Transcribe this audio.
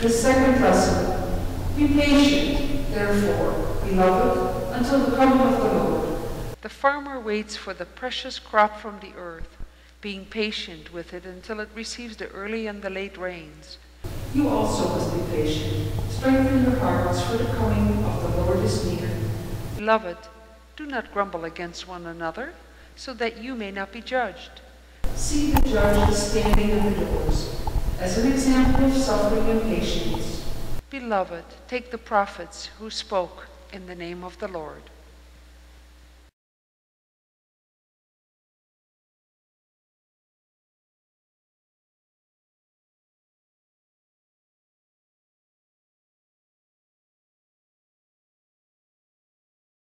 The second lesson, be patient, therefore, beloved, until the coming of the Lord. The farmer waits for the precious crop from the earth, being patient with it until it receives the early and the late rains. You also must be patient. Strengthen your hearts, for the coming of the Lord is near. Beloved, do not grumble against one another, so that you may not be judged. See the judges standing in the doors, as an example of suffering and patience. Beloved, take the prophets who spoke in the name of the Lord.